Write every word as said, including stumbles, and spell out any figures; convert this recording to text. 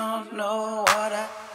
don't know what I